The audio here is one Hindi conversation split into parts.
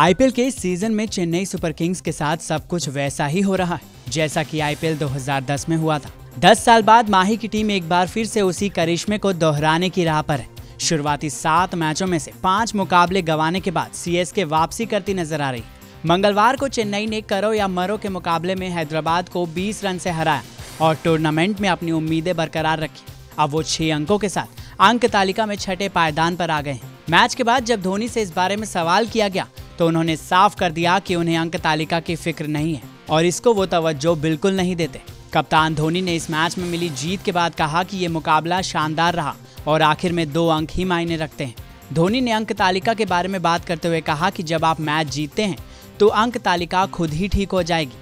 आईपीएल के इस सीजन में चेन्नई सुपर किंग्स के साथ सब कुछ वैसा ही हो रहा है जैसा कि आईपीएल 2010 में हुआ था। 10 साल बाद माही की टीम एक बार फिर से उसी करिश्मे को दोहराने की राह पर है। शुरुआती 7 मैचों में से 5 मुकाबले गंवाने के बाद सीएसके वापसी करती नजर आ रही। मंगलवार को चेन्नई ने करो या मरो के मुकाबले में हैदराबाद को 20 रन से हराया और टूर्नामेंट में अपनी उम्मीदें बरकरार रखी। अब वो 6 अंकों के साथ अंक तालिका में 6ठे पायदान पर आ गए हैं। मैच के बाद जब धोनी से इस बारे में सवाल किया गया तो उन्होंने साफ कर दिया कि उन्हें अंक तालिका की फिक्र नहीं है और इसको वो तवज्जो बिल्कुल नहीं देते। कप्तान धोनी ने इस मैच में मिली जीत के बाद कहा कि ये मुकाबला शानदार रहा और आखिर में 2 अंक ही मायने रखते हैं। धोनी ने अंक तालिका के बारे में बात करते हुए कहा कि जब आप मैच जीतते हैं तो अंक तालिका खुद ही ठीक हो जाएगी।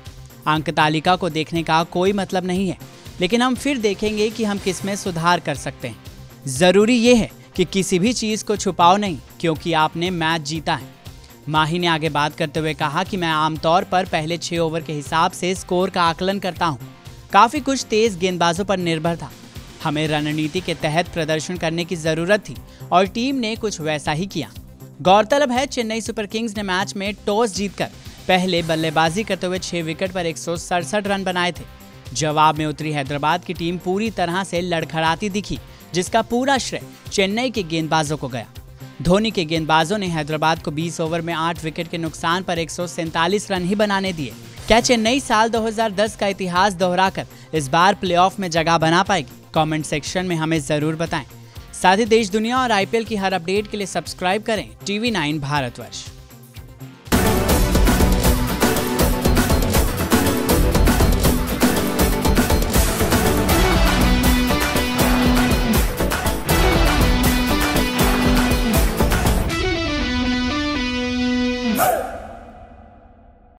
अंक तालिका को देखने का कोई मतलब नहीं है, लेकिन हम फिर देखेंगे कि हम किस में सुधार कर सकते हैं। ज़रूरी ये है कि किसी भी चीज़ को छुपाओ नहीं, क्योंकि आपने मैच जीता है। माही ने आगे बात करते हुए कहा कि मैं आमतौर पर पहले 6 ओवर के हिसाब से स्कोर का आकलन करता हूँ। काफ़ी कुछ तेज़ गेंदबाजों पर निर्भर था। हमें रणनीति के तहत प्रदर्शन करने की ज़रूरत थी और टीम ने कुछ वैसा ही किया। गौरतलब है चेन्नई सुपर किंग्स ने मैच में टॉस जीतकर पहले बल्लेबाजी करते हुए 6 विकेट पर 167 रन बनाए थे। जवाब में उतरी हैदराबाद की टीम पूरी तरह से लड़खड़ाती दिखी, जिसका पूरा श्रेय चेन्नई के गेंदबाजों को गया। धोनी के गेंदबाजों ने हैदराबाद को 20 ओवर में 8 विकेट के नुकसान पर 147 रन ही बनाने दिए। क्या चेन्नई साल 2010 का इतिहास दोहराकर इस बार प्लेऑफ में जगह बना पाएगी? कॉमेंट सेक्शन में हमें जरूर बताएं। साथ ही देश, दुनिया और आईपीएल की हर अपडेट के लिए सब्सक्राइब करें TV9 भारतवर्ष।